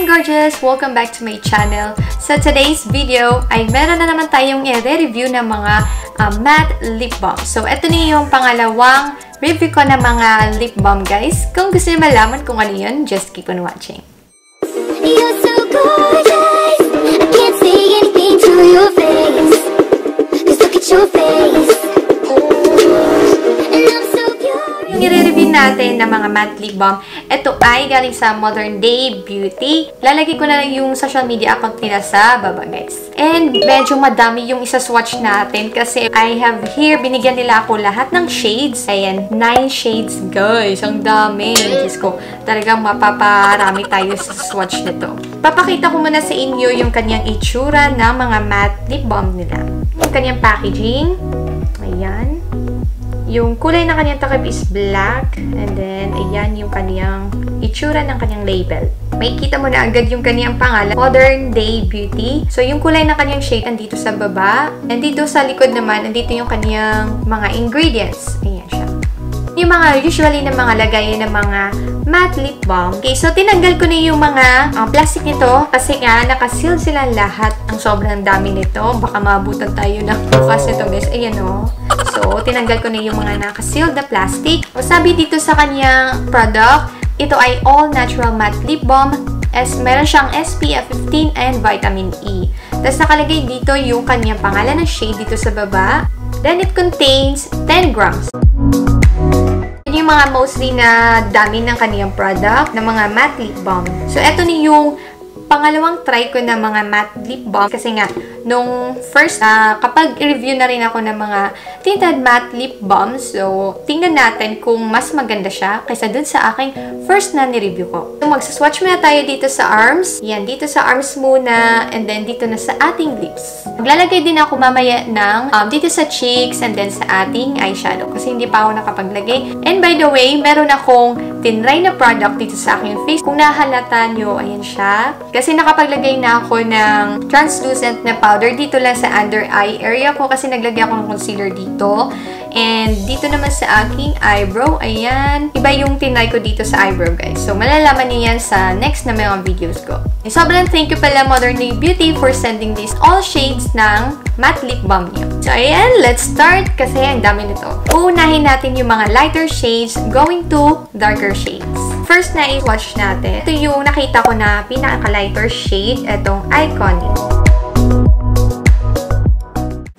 morning, gorgeous! Welcome back to my channel. Sa today's video ay meron na naman tayong i-review ng mga matte lip balm. So, ito na yung pangalawang review ko ng mga lip balm, guys. Kung gusto niyo malaman kung ano yun, just keep on watching. You're so gorgeous. I can't say anything to your face. Just look at your face. And I'm so curious. Yung i-review natin ng mga matte lip balm, ito ay galing sa Modern Day Beauty. Lalagay ko na lang yung social media account nila sa baba, guys. And medyo madami yung isa-swatch natin kasi I have here, binigyan nila ako lahat ng shades. Ayan, 9 shades, guys. Ang dami. Diyos ko, talagang mapaparami tayo sa swatch nito. Papakita ko muna sa inyo yung kanyang itsura ng mga matte lip balm nila. Yung kanyang packaging. Ayan. Yung kulay ng kanyang takip is black. And then, ayan yung kanyang itsura ng kanyang label. May kita mo na agad yung kanyang pangalan, Modern Day Beauty. So, yung kulay ng kanyang shade, andito sa baba. And dito sa likod naman, andito yung kanyang mga ingredients. Ayan siya. Yung mga usually na mga lagayan ng mga matte lip balm. Okay, so tinanggal ko na yung mga plastic nito kasi nga nakasealed sila lahat. Ang sobrang dami nito. Baka mabutan tayo na bukas nito, guys. Ayan o. So, tinanggal ko na yung mga nakasealed na plastic. O, sabi dito sa kanyang product, ito ay all-natural matte lip balm. Meron siyang SPF 15 and vitamin E. Tapos nakalagay dito yung kanyang pangalan ng shade dito sa baba. Then it contains 10 grams. Yung mga mostly na dami ng kaniyang product ng mga matte lip balm. So, eto na yung pangalawang try ko na mga matte lip balm. Kasi nga, nung first, kapag review na rin ako ng mga tinted matte lip balm, so, tingnan natin kung mas maganda siya kaysa dun sa aking first na nireview ko. So, magsaswatch muna tayo dito sa arms. Yan, dito sa arms muna, and then dito na sa ating lips. Maglalagay din ako mamaya ng dito sa cheeks, and then sa ating eyeshadow. Kasi hindi pa ako nakapaglagay. And by the way, meron akong tinry na product dito sa aking face. Kung nahalata nyo, ayan siya. Kasi nakapaglagay na ako ng translucent na powder dito lang sa under eye area ko kasi naglagay ako ng concealer dito. And dito naman sa aking eyebrow, ayan. Iba yung tinry ko dito sa eyebrow, guys. So, malalaman niyo yan sa next na mga videos ko. And sobrang thank you pala Modern Day Beauty for sending these all shades ng matte lip balm niyo. So, ayan, let's start kasi ang dami nito. Uunahin natin yung mga lighter shades going to darker shades. First na i-watch natin, ito yung nakita ko na pinaka-lighter shade, itong Iconic.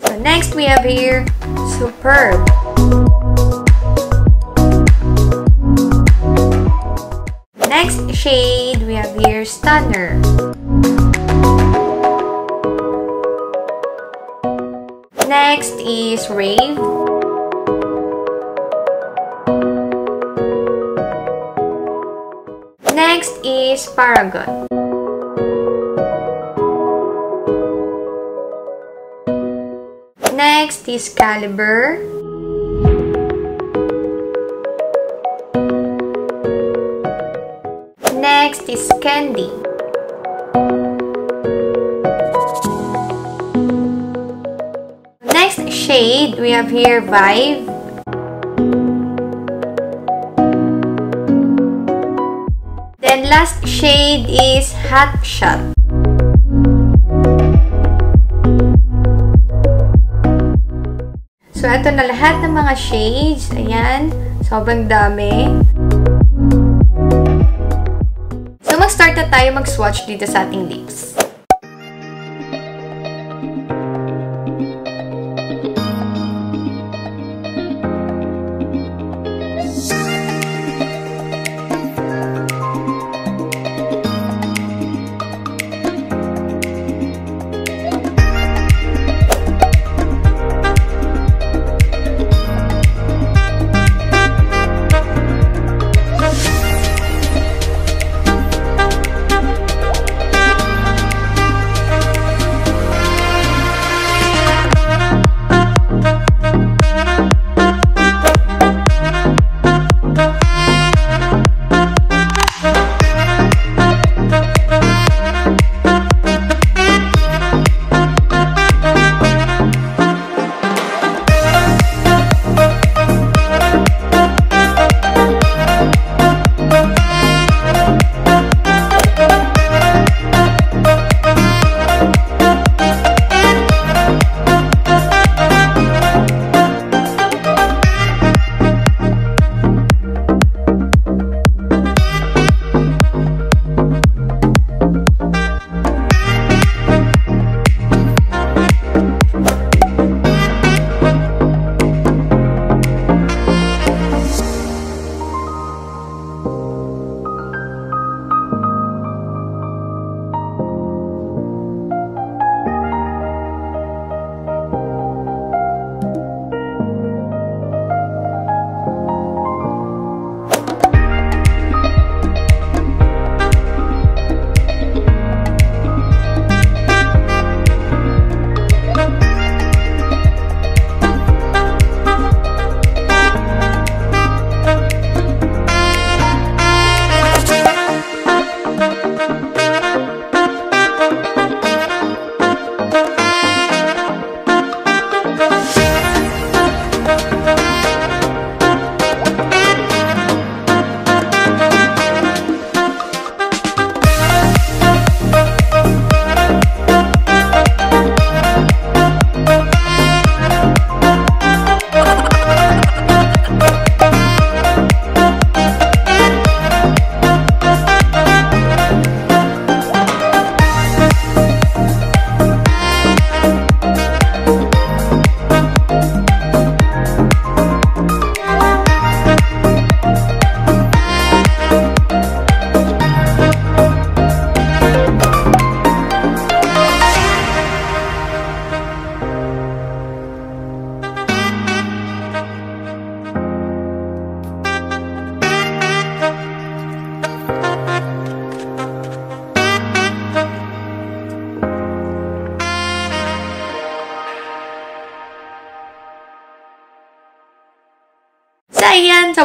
So, next we have here, Superb. Next shade, we have here, Stunner. Next is Rave. Next is Paragon. Next is Caliber. Next is Candy. Next shade, we have here Vibe. And last shade is Hot Shot. So, ito na lahat ng mga shades. Ayan. Sobrang dami. So, mag-start na tayo mag-swatch dito sa ating lips.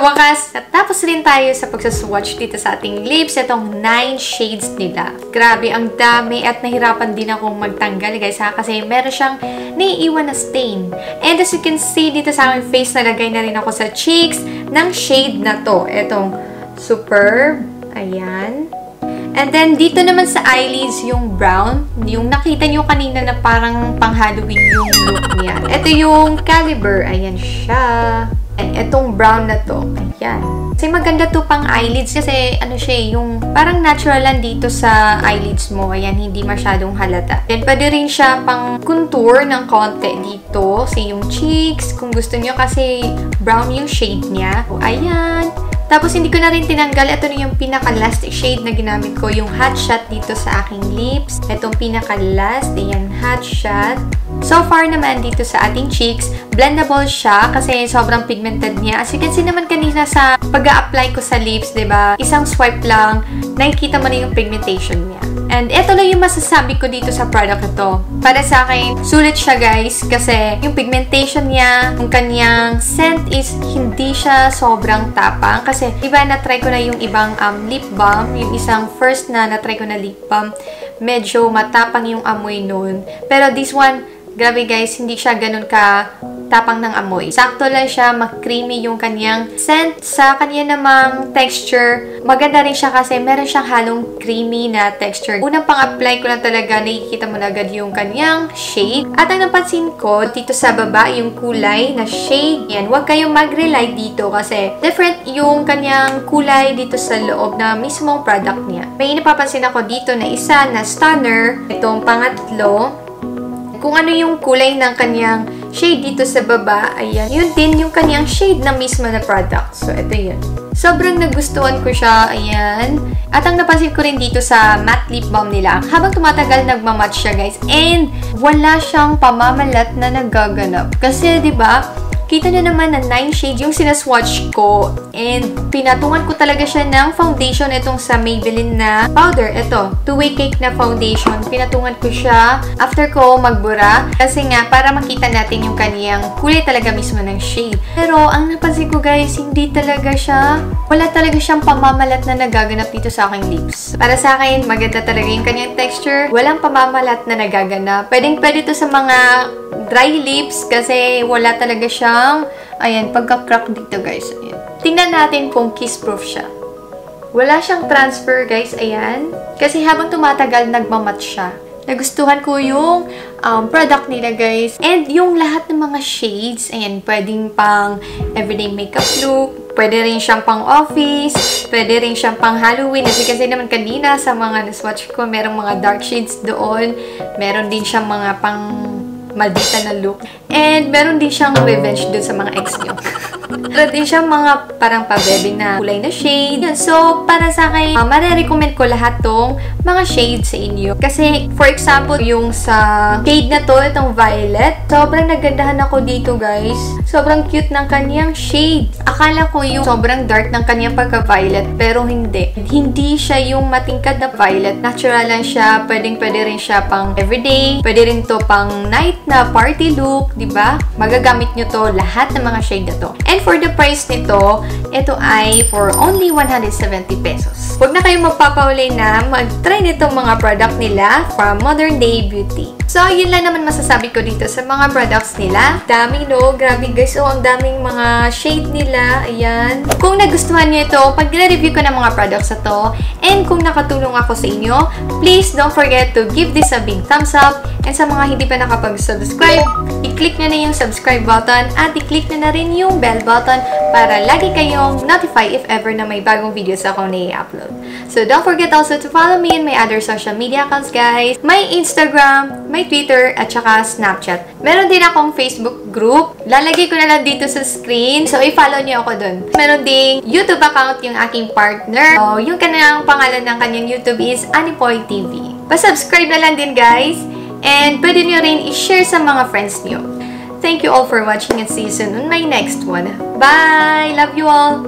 wakas, natapos rin tayo sa pagsaswatch dito sa ating lips. Itong 9 shades nila. Grabe, ang dami at nahirapan din akong magtanggal, guys, ha? Kasi meron siyang naiiwan na stain. And as you can see, dito sa aking face, nalagay na rin ako sa cheeks ng shade na to. Itong Superb. Ayan. And then, dito naman sa eyelids, yung brown. Yung nakita nyo kanina na parang pang-Halloween yung look niya. Ito yung Caliber. Ayan siya. And etong brown na to. Ayan. Kasi maganda to pang eyelids kasi ano siya, yung parang natural lang dito sa eyelids mo. Ayan, hindi masyadong halata. And pwede rin siya pang contour ng konti dito. Kasi yung cheeks, kung gusto nyo kasi brown yung shade niya. So, ayan. Tapos, hindi ko na rin tinanggal. Ito na yung pinaka-last shade na ginamit ko. Yung Hot Shot dito sa aking lips. Itong pinaka-last. Ayan, Hot Shot. So far naman dito sa ating cheeks, blendable siya kasi sobrang pigmented niya. As you can see naman kanina sa pag-a-apply ko sa lips, diba? Isang swipe lang, nakikita mo na yung pigmentation niya. And ito lang yung masasabi ko dito sa product na to. Para sa akin, sulit siya, guys, kasi yung pigmentation niya, yung kanyang scent is hindi siya sobrang tapang. Kasi, diba, na-try ko na yung ibang lip balm, yung isang first na na-try ko na lip balm, medyo matapang yung amoy nun. Pero this one, grabe, guys, hindi siya ganun ka tapang ng amoy. Sakto lang siya, mag-creamy yung kanyang scent. Sa kanya namang texture, maganda rin siya kasi meron siyang halong creamy na texture. Unang pang-apply ko na talaga, nakikita mo na agad yung kanyang shade. At ang napansin ko, dito sa baba, yung kulay na shade. Yan, huwag kayong mag-rely dito kasi different yung kanyang kulay dito sa loob na mismong product niya. May napapansin ako dito na isa na stunner. Itong pangatlo. Kung ano yung kulay ng kanyang shade dito sa baba, ayan, yun din yung kanyang shade na mismo na product. So, ito yun. Sobrang nagustuhan ko siya, ayan. At ang napansin ko rin dito sa matte lip balm nila, habang tumatagal, nagmamatch siya, guys. And, wala siyang pamamalat na nagaganap. Kasi, diba, kita nyo naman na 9 shades yung sinaswatch ko. And, pinatungan ko talaga siya ng foundation. Itong sa Maybelline na powder. Ito, two-way cake na foundation. Pinatungan ko siya after ko magbura. Kasi nga, para makita natin yung kaniyang kulay talaga mismo ng shade. Pero, ang napansin ko, guys, hindi talaga siya, wala talaga siyang pamamalat na nagaganap dito sa aking lips. Para sa akin, maganda talaga yung kaniyang texture. Walang pamamalat na nagaganap. Pwede to sa mga dry lips kasi wala talaga siya. Ayan, pagka-crack dito, guys. Ayan. Tingnan natin kung kiss-proof siya. Wala siyang transfer, guys. Ayan. Kasi habang tumatagal, nagmamat siya. Nagustuhan ko yung product nila, guys. And yung lahat ng mga shades, ayan, pwedeng pang everyday makeup look, pwede rin siyang pang office, pwede rin siyang pang Halloween. Kasi naman kanina sa mga naswatch ko, merong mga dark shades doon. Meron din siyang mga pang maldita na look. And meron din siyang revenge doon sa mga ex niyo. Meron din siyang mga parang pabebe na kulay na shade. So, para sa akin, marirecommend ko lahat tong mga shades sa inyo. Kasi, for example, yung sa shade na to, itong violet, sobrang nagandahan ako dito, guys. Sobrang cute ng kanyang shade. Akala ko yung sobrang dark ng kanyang pagka-violet, pero hindi. Hindi siya yung matingkad na violet. Natural lang siya. Pwede rin siya pang everyday. Pwede rin to pang night na party look, diba? Magagamit nyo to lahat ng mga shade na to. And for the price nito, ito ay for only 170 pesos. Huwag na kayong magpapauli na mag-try nitong mga product nila from Modern Day Beauty. So, yun lang naman masasabi ko dito sa mga products nila. Daming no? Grabe, guys. Oh, ang daming mga shade nila. Ayan. Kung nagustuhan nyo ito, pag nire-review ko ng mga products na to, and kung nakatulong ako sa inyo, please don't forget to give this a big thumbs up. And sa mga hindi pa nakapag-subscribe, i-click nyo na yung subscribe button at i-click nyo na rin yung bell button para lagi kayong notify if ever na may bagong videos ako na i-upload. So, don't forget also to follow me in my other social media accounts, guys. My Instagram, may Twitter, at saka Snapchat. Meron din akong Facebook group. Lalagay ko na lang dito sa screen. So, i-follow niyo ako dun. Meron ding YouTube account yung aking partner. So, yung kanyang pangalan ng kanyang YouTube is Anipoy TV. Pa-subscribe na lang din, guys. And pwede niyo rin i-share sa mga friends niyo. Thank you all for watching and see you soon on my next one. Bye! Love you all!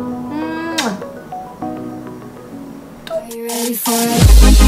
Mwah.